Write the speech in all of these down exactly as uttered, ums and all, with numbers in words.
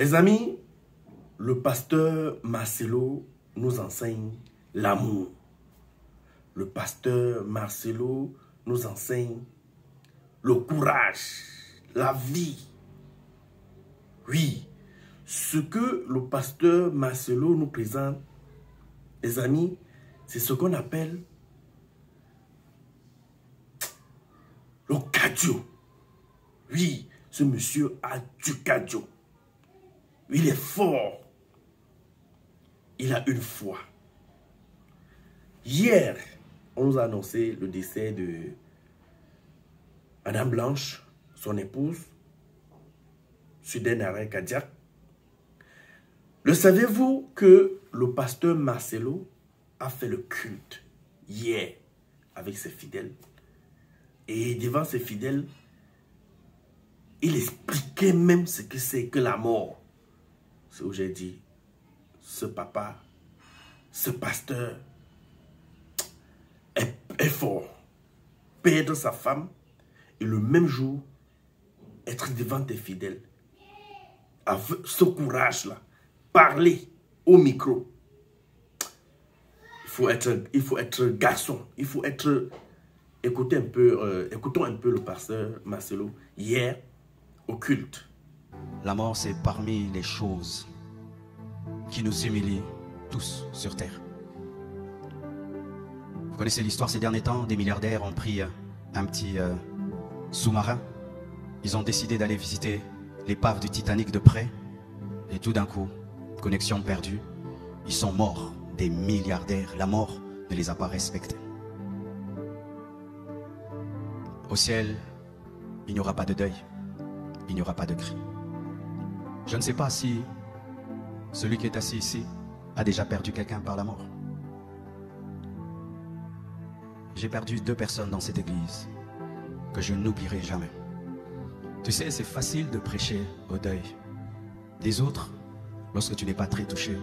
Les amis, le pasteur Marcello nous enseigne l'amour. Le pasteur Marcello nous enseigne le courage, la vie. Oui, ce que le pasteur Marcello nous présente, les amis, c'est ce qu'on appelle le cardio. Oui, ce monsieur a du cardio. Il est fort. Il a une foi. Hier, on nous a annoncé le décès de Madame Blanche, son épouse, Sudénarin Cadiaque. Le savez-vous que le pasteur Marcello a fait le culte hier avec ses fidèles? Et devant ses fidèles, il expliquait même ce que c'est que la mort. C'est où j'ai dit, ce papa, ce pasteur est, est fort. Perdre sa femme et le même jour, être devant tes fidèles. Avec ce courage-là, parler au micro. Il faut être, il faut être garçon, il faut être... Écoutez un peu, euh, écoutons un peu le pasteur Marcello hier au culte. La mort, c'est parmi les choses qui nous humilient tous sur Terre. Vous connaissez l'histoire ces derniers temps, des milliardaires ont pris un petit euh, sous-marin. Ils ont décidé d'aller visiter l'épave du Titanic de près. Et tout d'un coup, connexion perdue, ils sont morts, des milliardaires. La mort ne les a pas respectés. Au ciel, il n'y aura pas de deuil, il n'y aura pas de cri. Je ne sais pas si celui qui est assis ici a déjà perdu quelqu'un par la mort. J'ai perdu deux personnes dans cette église que je n'oublierai jamais. Tu sais, c'est facile de prêcher au deuil des autres lorsque tu n'es pas très touché.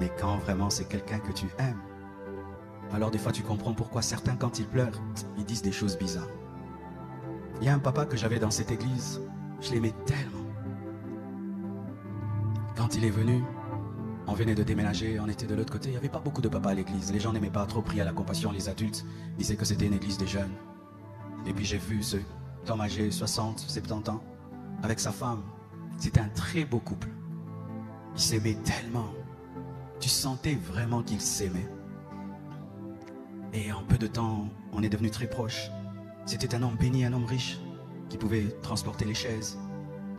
Mais quand vraiment c'est quelqu'un que tu aimes, alors des fois tu comprends pourquoi certains, quand ils pleurent, ils disent des choses bizarres. Il y a un papa que j'avais dans cette église, je l'aimais tellement. Quand il est venu, on venait de déménager, on était de l'autre côté, il n'y avait pas beaucoup de papas à l'église. Les gens n'aimaient pas trop prier à la compassion, les adultes disaient que c'était une église des jeunes. Et puis j'ai vu ce homme âgé, soixante, soixante-dix ans, avec sa femme. C'était un très beau couple. Ils s'aimaient tellement. Tu sentais vraiment qu'ils s'aimaient. Et en peu de temps, on est devenus très proches. C'était un homme béni, un homme riche, qui pouvait transporter les chaises.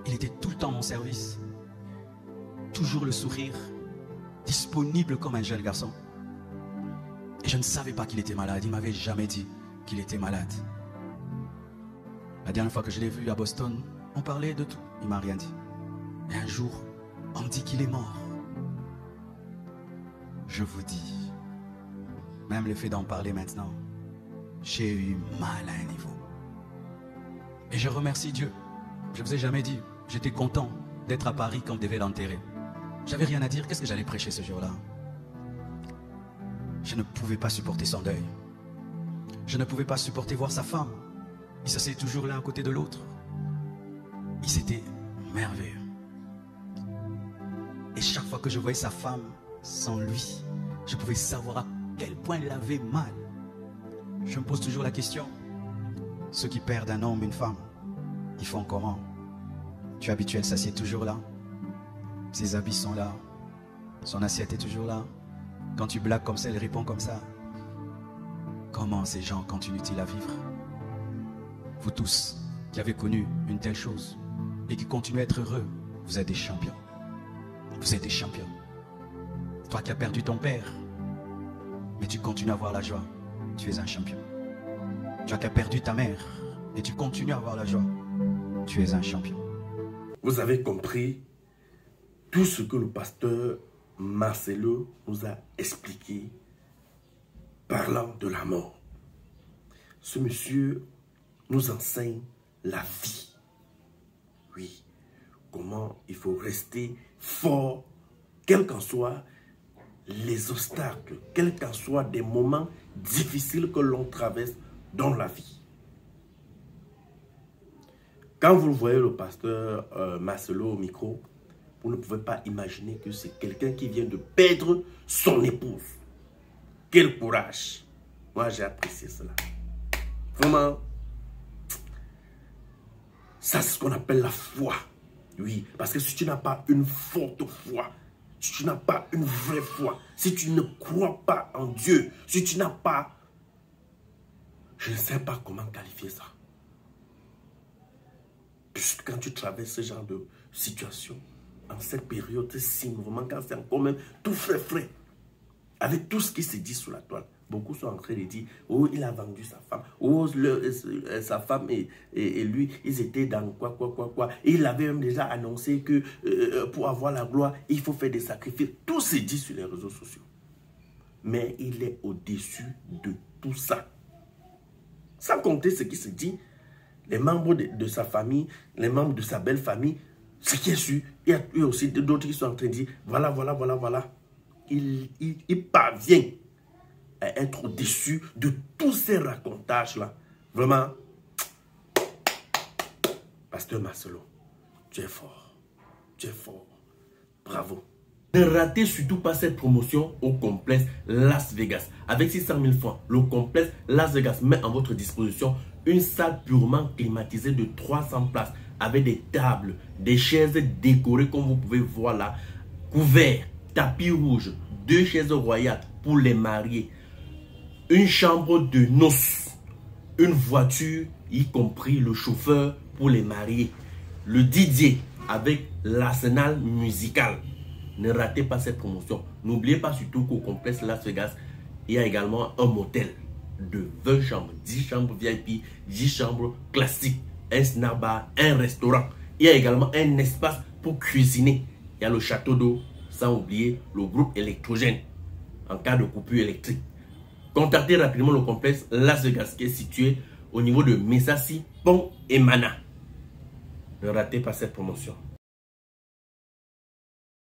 Il était tout le temps à mon service. Toujours le sourire, disponible comme un jeune garçon. Et je ne savais pas qu'il était malade, il ne m'avait jamais dit qu'il était malade. La dernière fois que je l'ai vu à Boston, on parlait de tout, il ne m'a rien dit. Et un jour, on me dit qu'il est mort. Je vous dis, même le fait d'en parler maintenant, j'ai eu mal à un niveau. Et je remercie Dieu. Je ne vous ai jamais dit, j'étais content d'être à Paris quand on devait l'enterrer. J'avais rien à dire, qu'est-ce que j'allais prêcher ce jour-là? Je ne pouvais pas supporter son deuil. Je ne pouvais pas supporter voir sa femme. Ils s'assaient toujours l'un à côté de l'autre. Ils étaient merveilleux. Et chaque fois que je voyais sa femme sans lui, je pouvais savoir à quel point elle avait mal. Je me pose toujours la question, ceux qui perdent un homme, une femme, ils font comment? Tu es habituel, ça s'assied toujours là. Ses habits sont là. Son assiette est toujours là. Quand tu blagues comme ça, elle répond comme ça. Comment ces gens continuent-ils à vivre? Vous tous qui avez connu une telle chose et qui continuez à être heureux, vous êtes des champions. Vous êtes des champions. Toi qui as perdu ton père, mais tu continues à avoir la joie, tu es un champion. Toi qui as perdu ta mère et tu continues à avoir la joie, tu es un champion. Vous avez compris tout ce que le pasteur Marcello nous a expliqué parlant de la mort. Ce monsieur nous enseigne la vie. Oui, comment il faut rester fort, quels qu'en soient les obstacles, quels qu'en soient des moments difficiles que l'on traverse dans la vie. Quand vous voyez le pasteur euh, Marcello au micro, Vous ne pouvez pas imaginer que c'est quelqu'un qui vient de perdre son épouse. Quel courage. Moi, j'ai apprécié cela. Vraiment, ça c'est ce qu'on appelle la foi. Oui, parce que si tu n'as pas une forte foi, si tu n'as pas une vraie foi, si tu ne crois pas en Dieu, si tu n'as pas... Je ne sais pas comment qualifier ça. Puisque quand tu traverses ce genre de situation, en cette période si mouvement, quand c'est encore même tout frais frais, avec tout ce qui se dit sur la toile, beaucoup sont en train de dire, oh, il a vendu sa femme, oh, le, euh, sa femme et, et, et lui, ils étaient dans quoi, quoi, quoi, quoi. Et il avait même déjà annoncé que euh, pour avoir la gloire, il faut faire des sacrifices. Tout se dit sur les réseaux sociaux. Mais il est au-dessus de tout ça. Sans compter ce qui se dit, les membres de, de sa famille, les membres de sa belle famille, ce qui est sûr, il y a eu aussi d'autres qui sont en train de dire, voilà, voilà, voilà, voilà. Il, il, il parvient à être au-dessus de tous ces racontages-là. Vraiment, Pasteur Marcello, tu es fort. Tu es fort. Bravo. Ne ratez surtout pas cette promotion au complexe Las Vegas. Avec six cent mille francs, le complexe Las Vegas met en votre disposition une salle purement climatisée de trois cents places avec des tables, des chaises décorées comme vous pouvez voir là, couverts, tapis rouge, deux chaises royales pour les mariés, une chambre de noces, une voiture, y compris le chauffeur pour les mariés, le D J avec l'arsenal musical. Ne ratez pas cette promotion. N'oubliez pas surtout qu'au complexe Las Vegas, il y a également un motel de vingt chambres, dix chambres V I P, dix chambres classiques, un snack bar, un restaurant. Il y a également un espace pour cuisiner. Il y a le château d'eau, sans oublier le groupe électrogène en cas de coupure électrique. Contactez rapidement le complexe Las Vegas qui est situé au niveau de Messassi, Pont et Mana. Ne ratez pas cette promotion.